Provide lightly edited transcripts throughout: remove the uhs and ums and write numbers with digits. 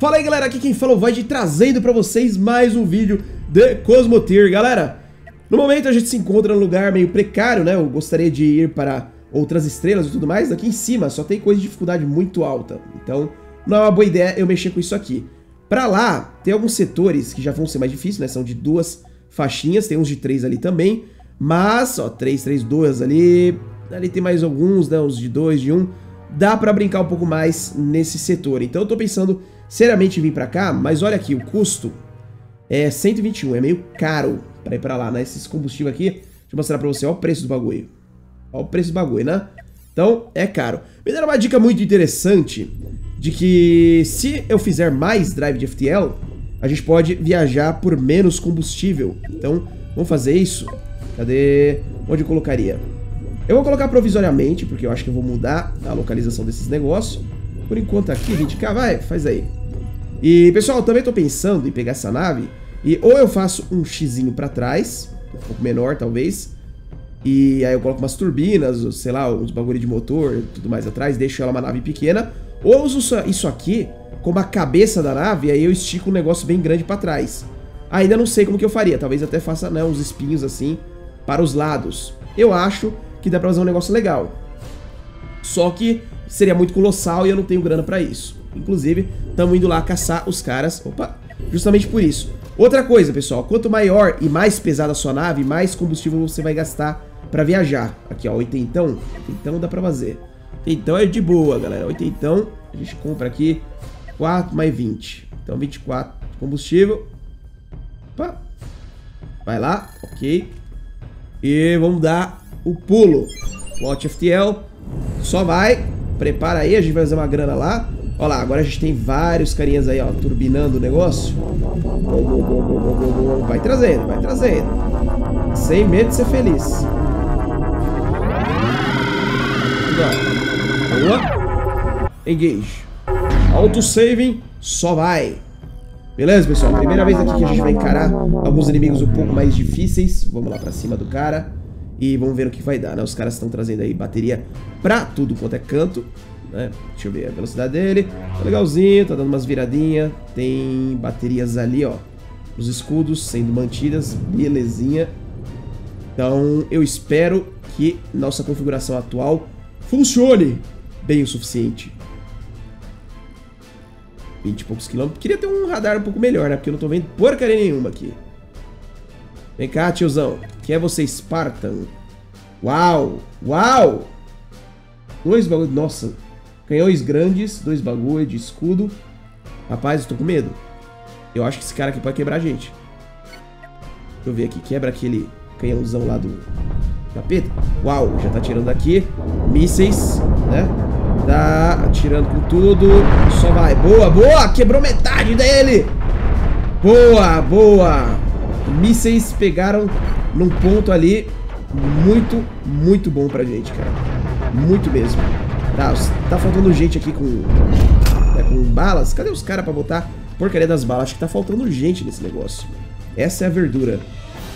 Fala aí galera, aqui quem fala é o Void, trazendo pra vocês mais um vídeo de Cosmoteer. Galera, no momento a gente se encontra num lugar meio precário, né? Eu gostaria de ir para outras estrelas e tudo mais. Aqui em cima só tem coisa de dificuldade muito alta, então não é uma boa ideia eu mexer com isso aqui. Pra lá, tem alguns setores que já vão ser mais difíceis, né? São de duas faixinhas, tem uns de três ali também. Mas, ó, 3, 2 ali tem mais alguns, né, uns de 2, de 1, dá pra brincar um pouco mais nesse setor. Então eu tô pensando seriamente em vir pra cá, mas olha aqui, o custo é 121, é meio caro pra ir pra lá, né, esses combustíveis aqui. Deixa eu mostrar pra você, ó o preço do bagulho, ó o preço do bagulho, né, então é caro. Me deram uma dica muito interessante de que se eu fizer mais drive de FTL, a gente pode viajar por menos combustível, então vamos fazer isso. Cadê? Onde eu colocaria? Eu vou colocar provisoriamente, porque eu acho que eu vou mudar a localização desses negócios. Por enquanto aqui, 20k, vai, faz aí. E, pessoal, eu também tô pensando em pegar essa nave e ou eu faço um xizinho pra trás, um pouco menor, talvez, e aí eu coloco umas turbinas, ou, sei lá, uns bagulho de motor, tudo mais atrás, deixo ela uma nave pequena, ou uso isso aqui como a cabeça da nave, e aí eu estico um negócio bem grande pra trás. Ainda não sei como que eu faria, talvez até faça, né, uns espinhos assim, para os lados. Eu acho que dá pra fazer um negócio legal. Só que seria muito colossal e eu não tenho grana pra isso. Inclusive, estamos indo lá caçar os caras. Opa! Justamente por isso. Outra coisa, pessoal. Quanto maior e mais pesada a sua nave, mais combustível você vai gastar pra viajar. Aqui, ó. 80. Então dá pra fazer. Então é de boa, galera. 80. A gente compra aqui 4 mais 20. Então 24 de combustível. Opa! Vai lá. Ok. E vamos dar o pulo. Plot FTL. Só vai. Prepara aí. A gente vai fazer uma grana lá. Ó lá, agora a gente tem vários carinhas aí, ó, turbinando o negócio. Vai trazendo, vai trazendo. Sem medo de ser feliz. Boa. Engage. Auto-saving. Só vai. Beleza, pessoal? Primeira vez aqui que a gente vai encarar alguns inimigos um pouco mais difíceis. Vamos lá pra cima do cara e vamos ver o que vai dar, né? Os caras estão trazendo aí bateria pra tudo quanto é canto, né? Deixa eu ver a velocidade dele. Tá legalzinho, tá dando umas viradinhas. Tem baterias ali, ó, os escudos sendo mantidas. Belezinha. Então eu espero que nossa configuração atual funcione bem o suficiente. 20 e poucos quilômetros. Queria ter um radar um pouco melhor, né? Porque eu não tô vendo porcaria nenhuma aqui. Vem cá, tiozão. Quem é você, Spartan? Uau! Uau! 2 bagulho. Nossa. Canhões grandes. 2 bagulho de escudo. Rapaz, eu tô com medo. Eu acho que esse cara aqui pode quebrar a gente. Deixa eu ver aqui. Quebra aquele canhãozão lá do capeta. Uau! Já tá tirando daqui. Mísseis, né? Tá atirando com tudo. Só vai, boa, boa, quebrou metade dele. Boa, boa. Mísseis pegaram num ponto ali. Muito, muito bom pra gente, cara. Muito mesmo. Tá faltando gente aqui com balas. Cadê os caras pra botar porcaria das balas? Acho que tá faltando gente nesse negócio. Essa é a verdura.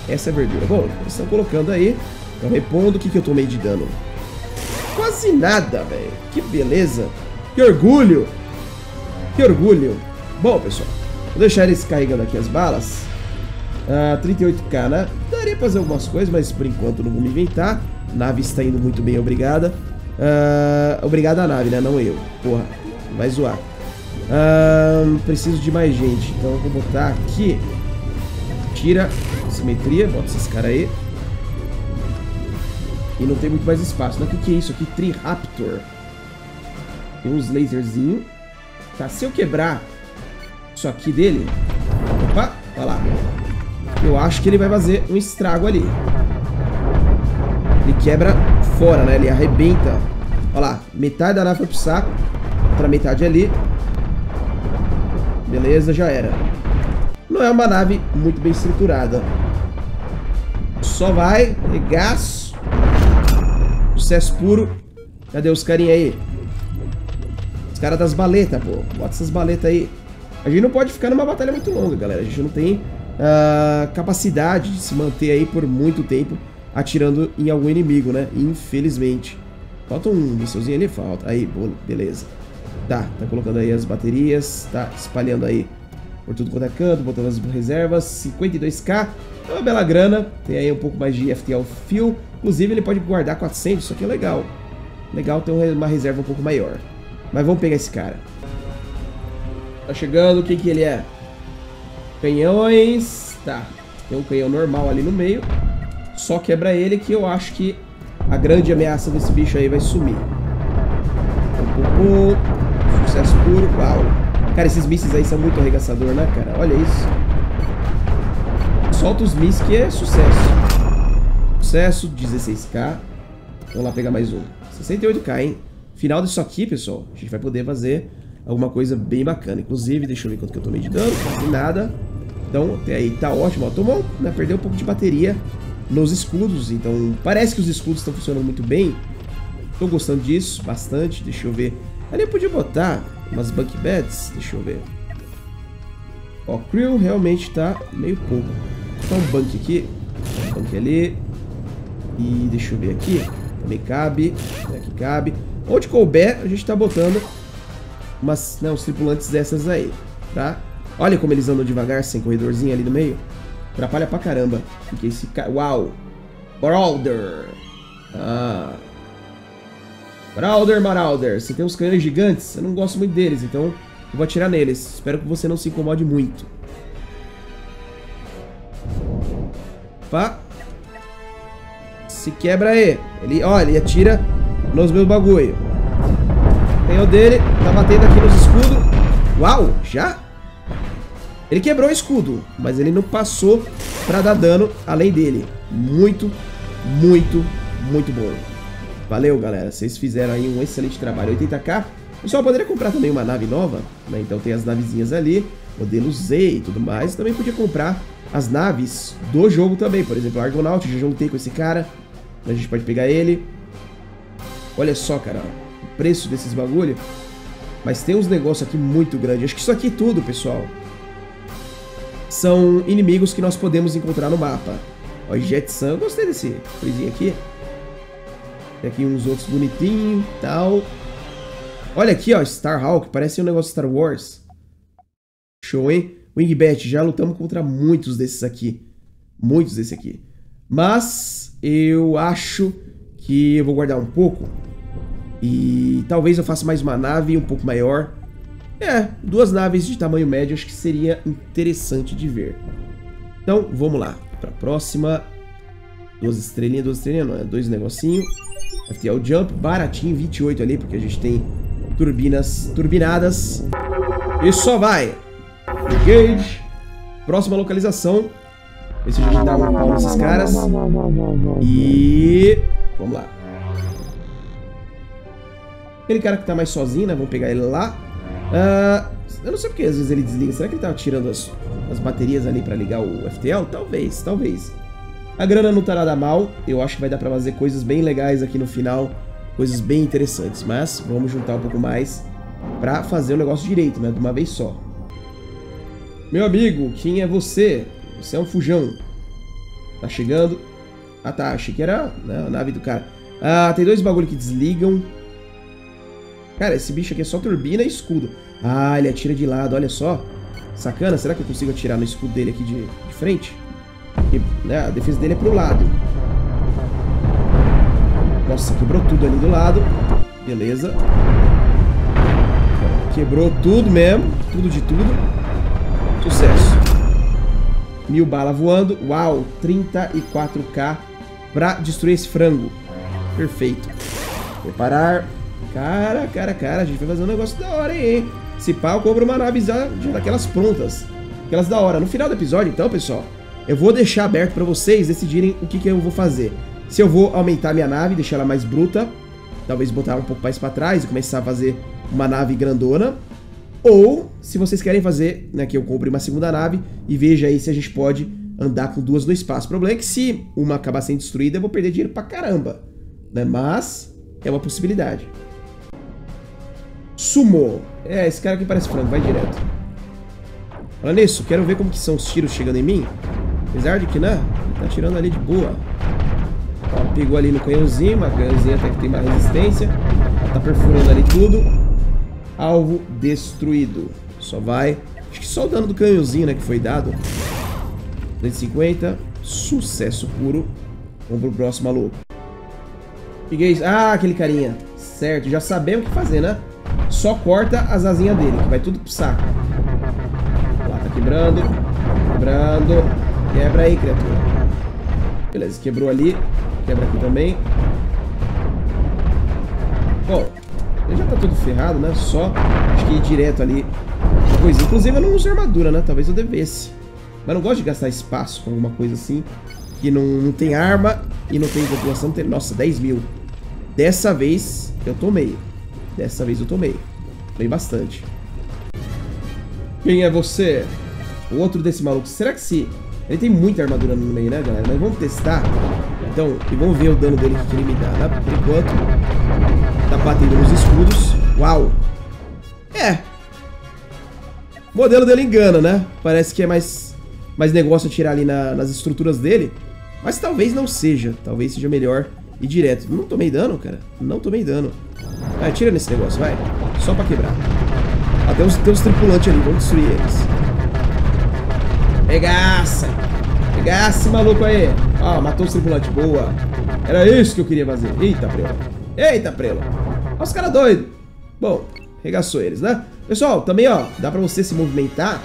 Essa é a verdura. Bom, eles estão colocando aí. Estão repondo. O que que eu tomei de dano? Quase nada, velho. Que beleza. Que orgulho. Que orgulho. Bom, pessoal, vou deixar eles carregando aqui as balas. 38k, né? Daria pra fazer algumas coisas, mas por enquanto não vou me inventar. Nave está indo muito bem, obrigada. Obrigada a nave, né? Não eu. Porra, vai zoar. Preciso de mais gente. Então eu vou botar aqui. Tira a simetria. Bota esses caras aí. E não tem muito mais espaço. Não, o que é isso aqui? Tri-Raptor. Tem uns laserzinhos. Tá, se eu quebrar isso aqui dele... Opa, olha lá. Eu acho que ele vai fazer um estrago ali. Ele quebra fora, né? Ele arrebenta. Olha lá, metade da nave foi pro saco. Outra metade ali. Beleza, já era. Não é uma nave muito bem estruturada. Só vai, regaço. Sucesso puro. Cadê os carinha aí? Os caras das baletas, pô. Bota essas baletas aí. A gente não pode ficar numa batalha muito longa, galera. A gente não tem capacidade de se manter aí por muito tempo atirando em algum inimigo, né? Infelizmente. Falta um missilzinho ali? Falta. Aí, beleza. Tá colocando aí as baterias, tá espalhando aí por tudo quanto é canto, botando as reservas, 52k, é uma bela grana, tem aí um pouco mais de FTL fuel, inclusive ele pode guardar 400, isso aqui é legal, legal ter uma reserva um pouco maior, mas vamos pegar esse cara. Tá chegando, o que que ele é? Canhões, tá, tem um canhão normal ali no meio, só quebra ele que eu acho que a grande ameaça desse bicho aí vai sumir. Sucesso puro, uau. Cara, esses mísseis aí são muito arregaçador, né, cara? Olha isso. Solta os mísseis que é sucesso. Sucesso, 16k. Vamos lá pegar mais um. 68k, hein? Final disso aqui, pessoal, a gente vai poder fazer alguma coisa bem bacana. Inclusive, deixa eu ver quanto que eu tomei de dano. Nada. Então, até aí tá ótimo. Ó, tomou, né? Perdeu um pouco de bateria nos escudos. Então, parece que os escudos estão funcionando muito bem. Tô gostando disso bastante. Deixa eu ver. Ali eu podia botar umas bunk beds. Deixa eu ver. Ó, crew realmente tá meio pouco. Só um bunk aqui. Um bunk ali. E deixa eu ver aqui. Também cabe. Aqui cabe. Onde couber, a gente tá botando umas, né, uns tripulantes dessas aí, tá? Olha como eles andam devagar, sem corredorzinho ali no meio. Atrapalha pra caramba. Fiquei esse cara. Uau! Marauder! Ah. Marauder, você tem uns canhões gigantes, eu não gosto muito deles, então eu vou atirar neles. Espero que você não se incomode muito. Pá. Se quebra aí. Ele, ó, ele atira nos meus bagulho. Canhão dele, tá batendo aqui nos escudos. Uau, já? Ele quebrou o escudo, mas ele não passou pra dar dano além dele. Muito, muito, muito bom. Valeu, galera, vocês fizeram aí um excelente trabalho. 80k, pessoal, poderia comprar também uma nave nova, né? Então tem as navezinhas ali, modelo Z e tudo mais. Também podia comprar as naves do jogo também, por exemplo, o Argonaut. Já juntei com esse cara, a gente pode pegar ele. Olha só, cara, o preço desses bagulho. Mas tem uns negócios aqui muito grandes. Acho que isso aqui tudo, pessoal, são inimigos que nós podemos encontrar no mapa. Ó, Jetsan, eu gostei desse coisinho aqui. Tem aqui uns outros bonitinhos e tal. Olha aqui, ó, Starhawk. Parece um negócio de Star Wars. Show, hein? Wingbat, já lutamos contra muitos desses aqui. Muitos desse aqui. Mas eu acho que eu vou guardar um pouco. E talvez eu faça mais uma nave um pouco maior. É, duas naves de tamanho médio acho que seria interessante de ver. Então, vamos lá. Pra próxima. Duas estrelinhas não, é dois negocinhos. FTL Jump, baratinho, 28 ali, porque a gente tem turbinas turbinadas. E só vai! Engage! Próxima localização. Vê se a gente dá um pau nesses caras. E... vamos lá. Aquele cara que tá mais sozinho, né? Vamos pegar ele lá. Eu não sei porque às vezes ele desliga. Será que ele tá tirando as baterias ali pra ligar o FTL? Talvez, talvez. A grana não tá nada mal, eu acho que vai dar pra fazer coisas bem legais aqui no final, coisas bem interessantes, mas vamos juntar um pouco mais pra fazer o negócio direito, né, de uma vez só. Meu amigo, quem é você? Você é um fujão. Tá chegando. Ah tá, achei que era, né, a nave do cara. Ah, tem dois bagulho que desligam. Cara, esse bicho aqui é só turbina e escudo. Ah, ele atira de lado, olha só. Sacana, será que eu consigo atirar no escudo dele aqui de frente? Porque, né, a defesa dele é pro lado. Nossa, quebrou tudo ali do lado. Beleza. Quebrou tudo mesmo. Tudo de tudo. Sucesso. 1000 balas voando. Uau, 34k pra destruir esse frango. Perfeito. Preparar. Cara, a gente vai fazer um negócio da hora, hein? Se pá, eu compro uma nave já daquelas prontas. Aquelas da hora. No final do episódio, então, pessoal, eu vou deixar aberto para vocês decidirem o que eu vou fazer. Se eu vou aumentar minha nave, deixar ela mais bruta, talvez botar ela um pouco mais para trás e começar a fazer uma nave grandona. Ou, se vocês querem fazer, né, que eu compre uma segunda nave e veja aí se a gente pode andar com duas no espaço. O problema é que se uma acabar sendo destruída, eu vou perder dinheiro pra caramba, né? Mas é uma possibilidade. Sumou. É, esse cara aqui parece frango, vai direto. Olha nisso, quero ver como que são os tiros chegando em mim. Apesar de que, né, tá tirando ali de boa. Ó, pegou ali no canhãozinho. Uma canhãozinha até que tem mais resistência. Tá perfurando ali tudo. Alvo destruído. Só vai... Acho que só o dano do canhãozinho, né, que foi dado. 250. Sucesso puro. Vamos pro próximo, maluco. Peguei... Ah, aquele carinha. Certo, já sabemos o que fazer, né? Só corta as asinhas dele, que vai tudo pro saco. Lá, tá quebrando. Quebrando. Quebra aí, criatura. Beleza, quebrou ali. Quebra aqui também. Bom, ele já tá todo ferrado, né? Só acho que ir direto ali. Coisa. Inclusive eu não uso armadura, né? Talvez eu devesse. Mas não gosto de gastar espaço com alguma coisa assim. Que não tem arma e não tem população. Não tem... Nossa, 10 mil. Dessa vez eu tomei. Dessa vez eu tomei. Tomei bastante. Quem é você? O outro desse maluco. Será que se... Ele tem muita armadura no meio, né, galera? Mas vamos testar. Então, e vamos ver o dano dele que ele me dá, né? Por enquanto, tá batendo nos escudos. Uau! É! O modelo dele engana, né? Parece que é mais negócio atirar ali nas estruturas dele. Mas talvez não seja. Talvez seja melhor ir direto. Não tomei dano, cara. Não tomei dano. Ah, atira nesse negócio, vai. Só pra quebrar. Até tem uns tripulantes ali. Vamos destruir eles. Regaça! Regaça, maluco aí! Ó, matou os tripulantes. Boa! Era isso que eu queria fazer. Eita, prelo! Eita, prelo! Olha os caras doidos! Bom, regaçou eles, né? Pessoal, também, ó, dá pra você se movimentar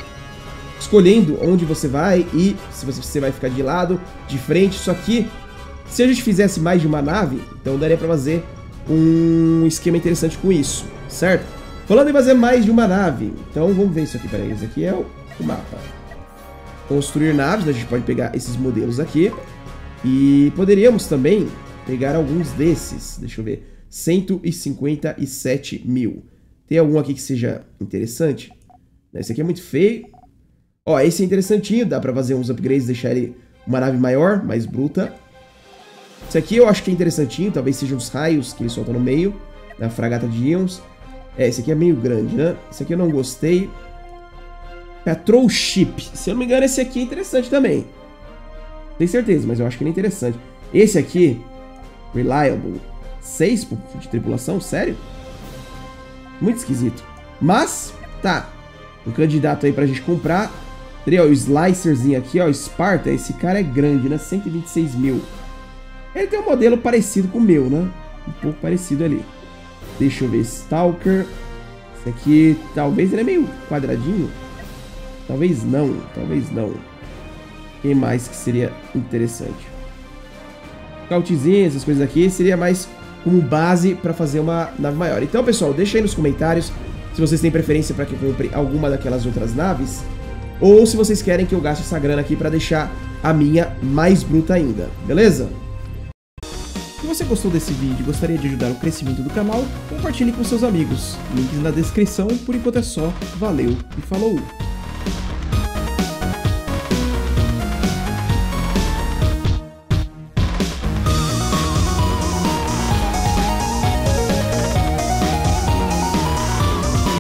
escolhendo onde você vai e se você vai ficar de lado, de frente. Só que, se a gente fizesse mais de uma nave, então daria pra fazer um esquema interessante com isso, certo? Falando em fazer mais de uma nave, então vamos ver isso aqui, peraí. Esse aqui é o mapa. Construir naves, né? A gente pode pegar esses modelos aqui. E poderíamos também pegar alguns desses. Deixa eu ver. 157 mil. Tem algum aqui que seja interessante? Esse aqui é muito feio. Ó, esse é interessantinho. Dá pra fazer uns upgrades, deixar ele uma nave maior, mais bruta. Esse aqui eu acho que é interessantinho. Talvez sejam os raios que ele solta no meio. Na fragata de íons. É, esse aqui é meio grande, né? Esse aqui eu não gostei. Patrol Ship. Se eu não me engano, esse aqui é interessante também. Tenho certeza, mas eu acho que ele é interessante. Esse aqui, Reliable. 6 de tripulação? Sério? Muito esquisito. Mas, tá. Um candidato aí pra gente comprar. Teria, ó, o Slicerzinho aqui, ó. Spartan. Esse cara é grande, né? 126 mil. Ele tem um modelo parecido com o meu, né? Um pouco parecido ali. Deixa eu ver. Stalker. Esse aqui, talvez ele é meio quadradinho. Talvez não. Talvez não. Quem mais que seria interessante? Scoutzinho, essas coisas aqui. Seria mais... como base para fazer uma nave maior. Então, pessoal, deixa aí nos comentários se vocês têm preferência para que eu compre alguma daquelas outras naves, ou se vocês querem que eu gaste essa grana aqui para deixar a minha mais bruta ainda, beleza? Se você gostou desse vídeo e gostaria de ajudar o crescimento do canal, compartilhe com seus amigos. Links na descrição. Por enquanto é só. Valeu e falou!